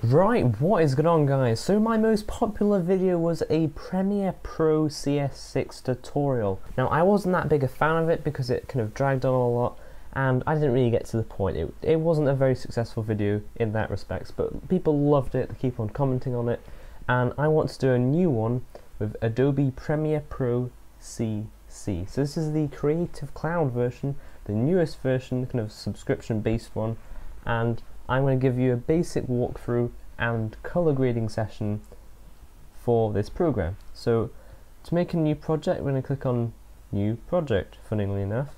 Right, what is going on, guys? So my most popular video was a Premiere Pro CS6 tutorial. Now I wasn't that big a fan of it because it kind of dragged on a lot and I didn't really get to the point. It wasn't a very successful video in that respect, but people loved it, they keep on commenting on it, and I want to do a new one with Adobe Premiere Pro CC. So this is the Creative Cloud version, the newest version, kind of subscription based one, and I'm going to give you a basic walkthrough and color grading session for this program. So to make a new project, we're going to click on new project, funnily enough.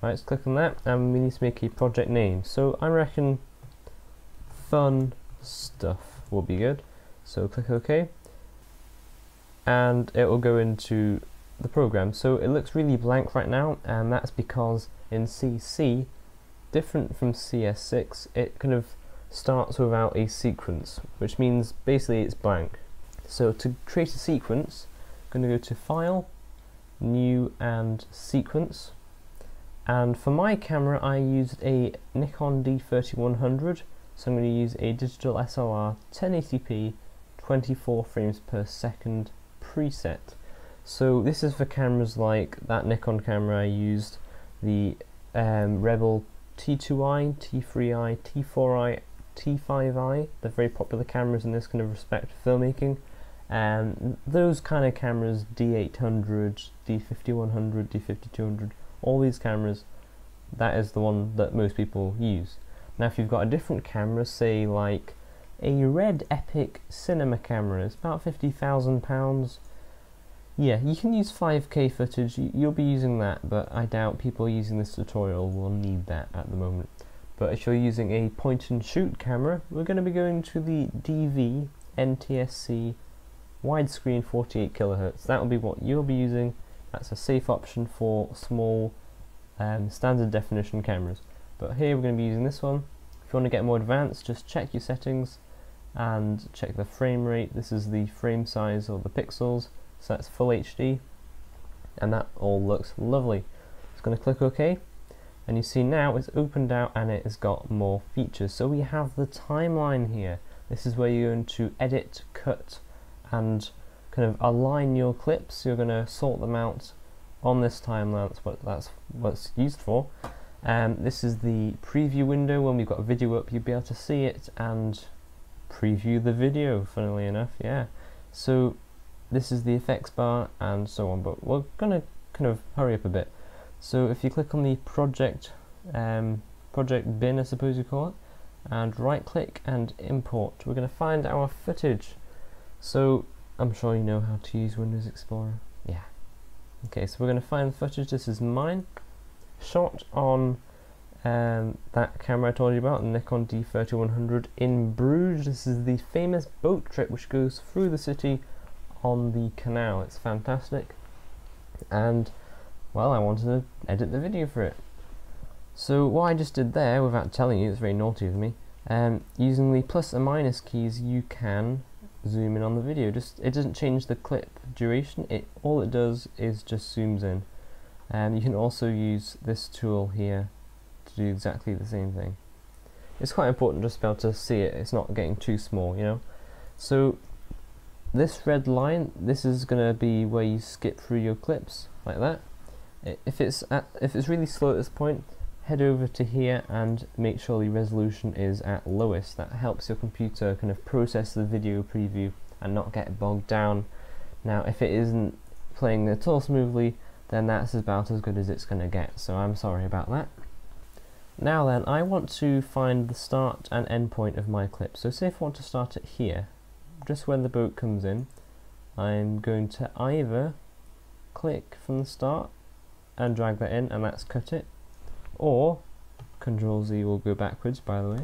Right, let's click on that and we need to make a project name. So I reckon fun stuff will be good. So click OK and it will go into the program. So it looks really blank right now, and that's because in CC, different from CS6, it kind of starts without a sequence, which means basically it's blank. So to create a sequence, I'm going to go to File, New and Sequence, and for my camera I used a Nikon D3100, so I'm going to use a digital SLR 1080p 24 frames per second preset. So this is for cameras like that Nikon camera I used, the Rebel T2i, T3i, T4i, T5i, they're very popular cameras in this kind of respect for filmmaking, and those kind of cameras, D800, D5100, D5200, all these cameras, that is the one that most people use. Now if you've got a different camera, say like a RED EPIC cinema camera, it's about £50,000, yeah, you can use 5K footage, you'll be using that, but I doubt people using this tutorial will need that at the moment. But if you're using a point and shoot camera, we're going to be going to the DV NTSC widescreen 48 kHz. That will be what you'll be using. That's a safe option for small standard definition cameras, but here we're going to be using this one. If you want to get more advanced, just check your settings and check the frame rate. This is the frame size or the pixels. So that's full HD, and that all looks lovely. It's going to click OK, and you see now it's opened out and it has got more features. So we have the timeline here. This is where you're going to edit, cut, and kind of align your clips. You're going to sort them out on this timeline. That's what it's used for. This is the preview window. When we've got a video up, you'll be able to see it and preview the video, funnily enough, yeah. So this is the effects bar and so on, but we're gonna kind of hurry up a bit. So if you click on the project project bin, I suppose you call it, and right click and import, we're gonna find our footage. So I'm sure you know how to use Windows Explorer, yeah. Okay, so we're gonna find the footage. This is mine, shot on that camera I told you about, the Nikon D3100 in Bruges. This is the famous boat trip which goes through the city on the canal. It's fantastic, and well, I wanted to edit the video for it. So what I just did there, without telling you, it's very naughty of me, using the plus and minus keys you can zoom in on the video. Just, it doesn't change the clip duration, all it does is just zooms in. And you can also use this tool here to do exactly the same thing. It's quite important just to be able to see it, it's not getting too small, you know. So this red line, this is going to be where you skip through your clips, like that. If it's really slow at this point, head over to here and make sure the resolution is at lowest. That helps your computer kind of process the video preview and not get bogged down. Now if it isn't playing at all smoothly, then that's about as good as it's going to get, so I'm sorry about that. Now then, I want to find the start and end point of my clip. So say if I want to start it here, just when the boat comes in, I'm going to either click from the start and drag that in, and that's cut it, or Ctrl-Z will go backwards, by the way,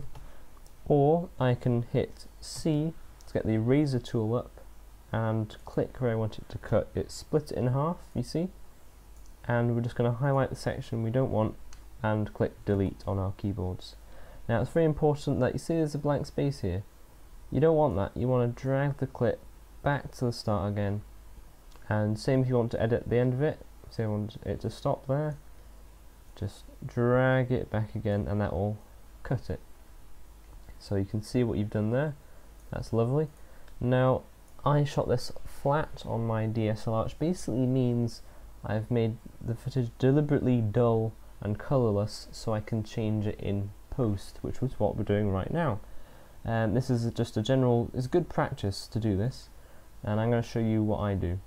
or I can hit C to get the eraser tool up and click where I want it to cut. It split it in half, you see, and we're just going to highlight the section we don't want and click delete on our keyboards. Now it's very important that you see there's a blank space here. You don't want that, you want to drag the clip back to the start again, and same if you want to edit the end of it, say I want it to stop there, just drag it back again and that will cut it. So you can see what you've done there, That's lovely. Now, I shot this flat on my DSLR, which basically means I've made the footage deliberately dull and colourless so I can change it in post, which was what we're doing right now. This is just a general, it's good practice to do this, and I'm going to show you what I do.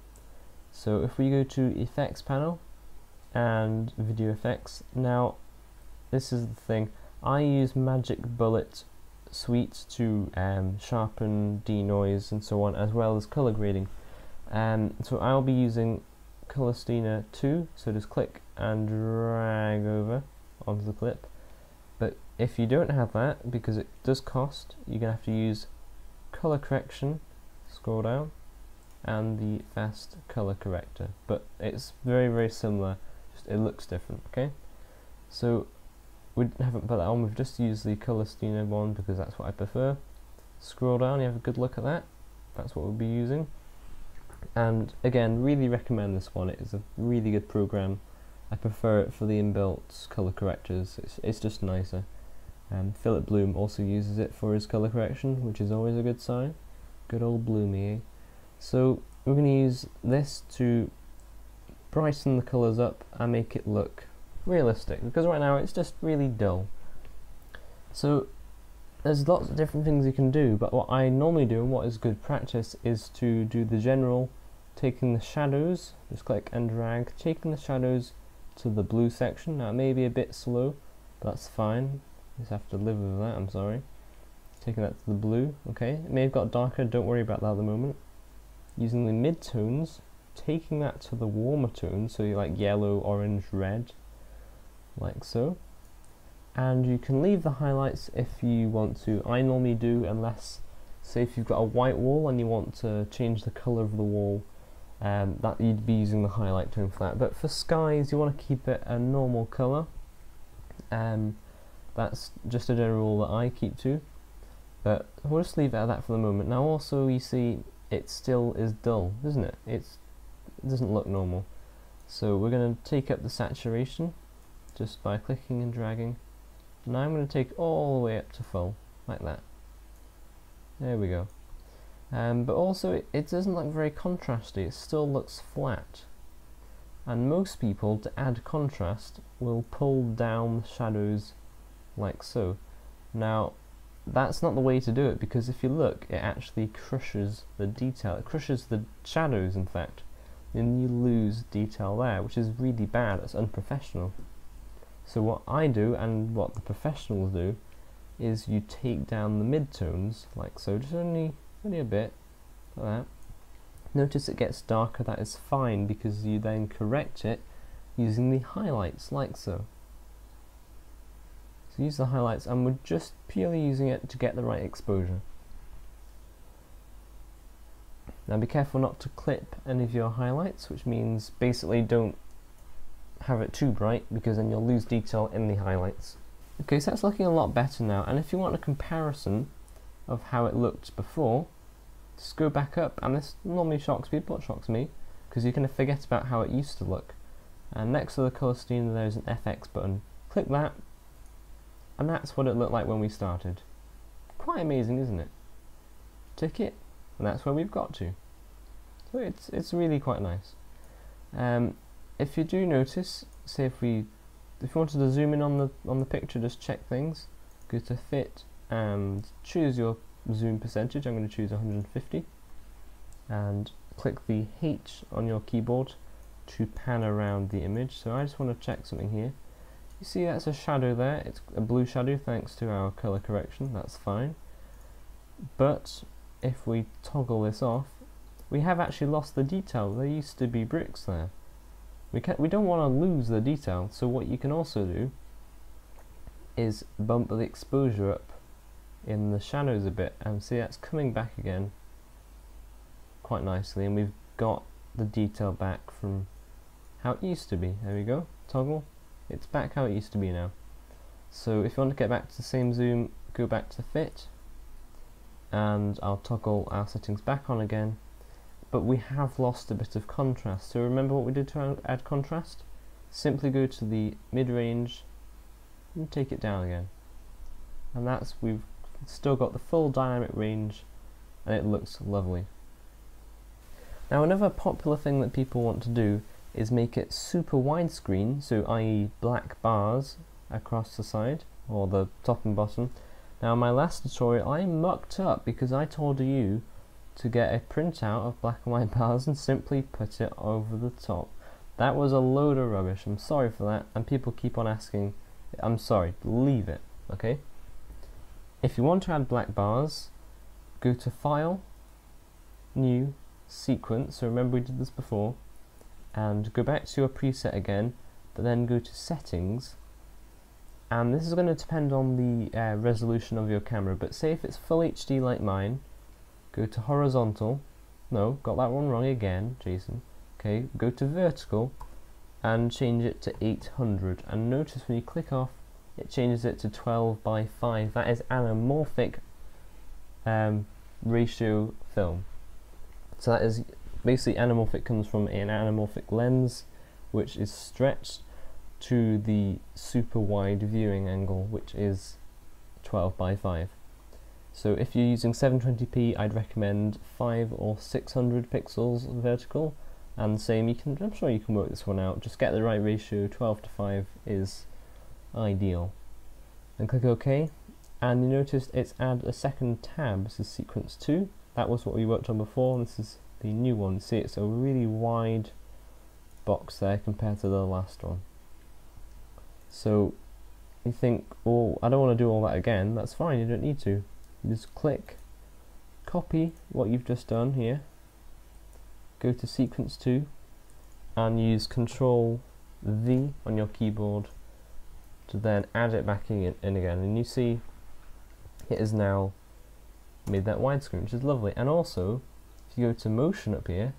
So if we go to Effects panel and Video Effects, now this is the thing, I use Magic Bullet Suite to sharpen, denoise and so on, as well as colour grading. So I'll be using Colorista 2, so just click and drag over onto the clip. But if you don't have that, because it does cost, you're going to have to use colour correction, scroll down, and the fast colour corrector. But it's very, very similar, just it looks different, okay? So we haven't put that on, we've just used the Colorista one because that's what I prefer. Scroll down, you have a good look at that, that's what we'll be using. And again, really recommend this one, it's a really good program. I prefer it for the inbuilt colour correctors, it's just nicer. Philip Bloom also uses it for his colour correction, which is always a good sign. Good old Bloomy, eh? So we're going to use this to brighten the colours up and make it look realistic, because right now it's just really dull. So there's lots of different things you can do, but what I normally do and what is good practice is to do the general, taking the shadows, just click and drag, taking the shadows to the blue section. Now it may be a bit slow, but that's fine, just have to live with that, I'm sorry. Taking that to the blue, okay, it may have got darker, don't worry about that at the moment. Using the mid-tones, taking that to the warmer tones, so you like yellow, orange, red, like so. And you can leave the highlights if you want to. I normally do, unless, say if you've got a white wall and you want to change the colour of the wall, that you'd be using the highlight tone for that. But for skies, you want to keep it a normal colour. That's just a general rule that I keep to. But we'll just leave it at that for the moment. Now also, you see, it still is dull, isn't it? It doesn't look normal. So we're going to take up the saturation just by clicking and dragging. Now I'm going to take all the way up to full, like that. There we go. But also it doesn't look very contrasty, it still looks flat. And most people, to add contrast, will pull down shadows like so. Now that's not the way to do it, because if you look, it actually crushes the detail, it crushes the shadows in fact, and you lose detail there, which is really bad, it's unprofessional. So what I do, and what the professionals do, is you take down the mid-tones, like so, just only a bit, like that. Notice it gets darker, that is fine, because you then correct it using the highlights, like so. So use the highlights, and we're just purely using it to get the right exposure. Now be careful not to clip any of your highlights, which means basically don't have it too bright, because then you'll lose detail in the highlights. Okay, so that's looking a lot better now, and if you want a comparison of how it looked before, just go back up, and this normally shocks people, it shocks me, because you kind of forget about how it used to look. And next to the colour scheme there's an FX button, click that, and that's what it looked like when we started. Quite amazing, isn't it? Tick it, and that's where we've got to. So it's really quite nice. If you do notice, say if you wanted to zoom in on the picture, just check things. Go to Fit and choose your zoom percentage. I'm going to choose 150, and click the H on your keyboard to pan around the image. So I just want to check something here. You see that's a shadow there, it's a blue shadow thanks to our colour correction, that's fine. But if we toggle this off, we have actually lost the detail, there used to be bricks there. We don't want to lose the detail, so what you can also do is bump the exposure up in the shadows a bit, and see that's coming back again quite nicely, and we've got the detail back from how it used to be. There we go, toggle. It's back how it used to be now. So if you want to get back to the same zoom, go back to Fit, and I'll toggle our settings back on again, but we have lost a bit of contrast. So remember what we did to add contrast? Simply go to the mid-range and take it down again. And that's, we've still got the full dynamic range and it looks lovely. Now another popular thing that people want to do is make it super widescreen, so i.e. black bars across the side, or the top and bottom. Now in my last tutorial I mucked up because I told you to get a printout of black and white bars and simply put it over the top. That was a load of rubbish, I'm sorry for that, and people keep on asking, I'm sorry, leave it, okay? If you want to add black bars, go to File, New, Sequence, so remember we did this before, and go back to your preset again, but then go to Settings, and this is going to depend on the resolution of your camera, but say if it's Full HD like mine, go to Horizontal, no, got that one wrong again, Jason, okay, go to Vertical, and change it to 800, and notice when you click off, it changes it to 12:5, that is anamorphic ratio film. So that is basically anamorphic, comes from an anamorphic lens which is stretched to the super wide viewing angle, which is 12:5. So if you're using 720p, I'd recommend 500 or 600 pixels vertical, and same, you can, I'm sure you can work this one out, just get the right ratio, 12:5 is ideal. And click OK, and you notice it's add a second tab, this is sequence 2. That was what we worked on before, and this is the new one. See, it's a really wide box there compared to the last one. So you think, oh, I don't want to do all that again. That's fine, you don't need to. You just click, copy what you've just done here, go to sequence 2, and use Control V on your keyboard to then add it back in again. And you see it is now made that widescreen, which is lovely. And also, if you go to motion up here,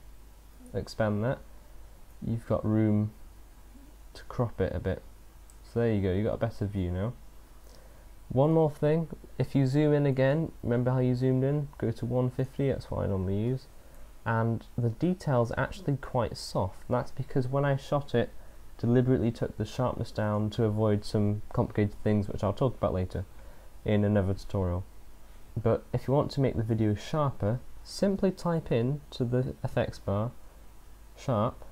expand that, you've got room to crop it a bit. So there you go, you've got a better view now. One more thing, if you zoom in again, remember how you zoomed in? Go to 150, that's what I normally use. And the detail's actually quite soft. That's because when I shot it, deliberately took the sharpness down to avoid some complicated things which I'll talk about later in another tutorial. But if you want to make the video sharper, simply type in to the effects bar sharp,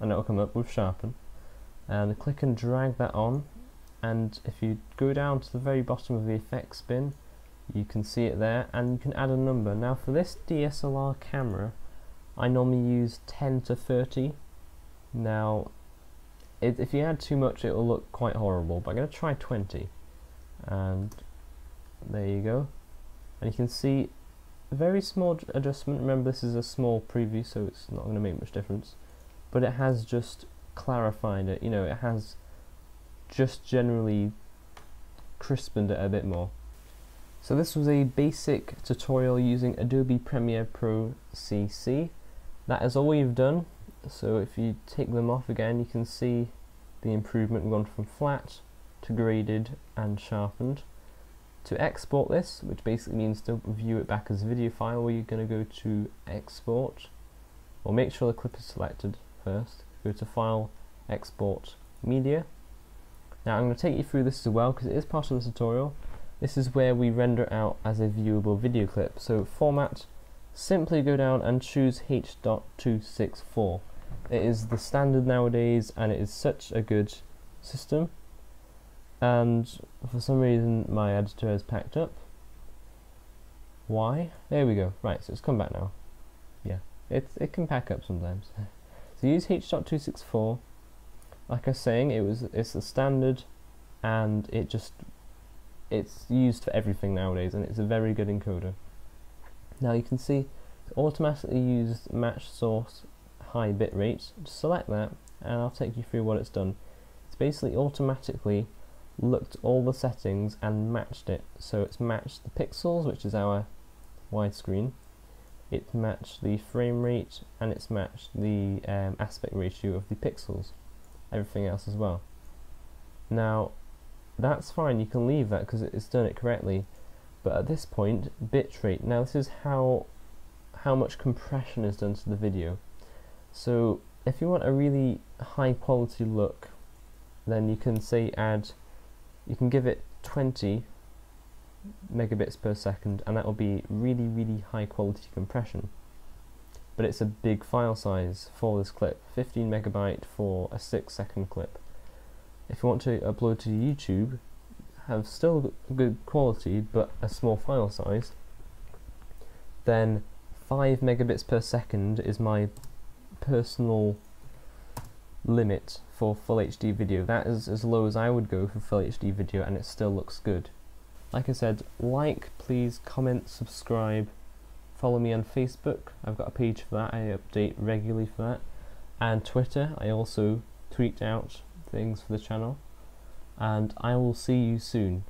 and it'll come up with sharpen, and click and drag that on, and if you go down to the very bottom of the effects bin, you can see it there, and you can add a number. Now for this DSLR camera I normally use 10 to 30. Now if you add too much it will look quite horrible, but I'm going to try 20, and there you go. And you can see a very small adjustment. Remember, this is a small preview, so it's not going to make much difference, but it has just clarified it, you know, it has just generally crispened it a bit more. So this was a basic tutorial using Adobe Premiere Pro CC. That is all we've done, so if you take them off again you can see the improvement. We've gone from flat to graded and sharpened. To export this, which basically means to view it back as a video file, you're going to go to Export, or make sure the clip is selected first, go to File, Export, Media. Now I'm going to take you through this as well because it is part of the tutorial. This is where we render out as a viewable video clip. So Format, simply go down and choose H.264. It is the standard nowadays and it is such a good system. And for some reason my editor has packed up. Why? There we go. Right, so it's come back now. Yeah, it can pack up sometimes. So use H.264. Like I was saying, it's the standard, and it's used for everything nowadays, and it's a very good encoder. Now you can see it's automatically used match source high bitrate. Just select that, and I'll take you through what it's done. It's basically automatically looked all the settings and matched it. So it's matched the pixels, which is our widescreen, it's matched the frame rate, and it's matched the aspect ratio of the pixels, everything else as well. Now that's fine, you can leave that because it's done it correctly, but at this point, bitrate. Now this is how much compression is done to the video. So if you want a really high quality look, then you can give it 20 megabits per second, and that will be really, really high quality compression. But it's a big file size for this clip, 15 megabyte for a 6-second clip. If you want to upload to YouTube, have still good quality but a small file size, then 5 megabits per second is my personal limit for full HD video. That is as low as I would go for full HD video, and it still looks good. Like I said, like, please, comment, subscribe, follow me on Facebook. I've got a page for that, I update regularly for that, and Twitter. I also tweet out things for the channel, and I will see you soon.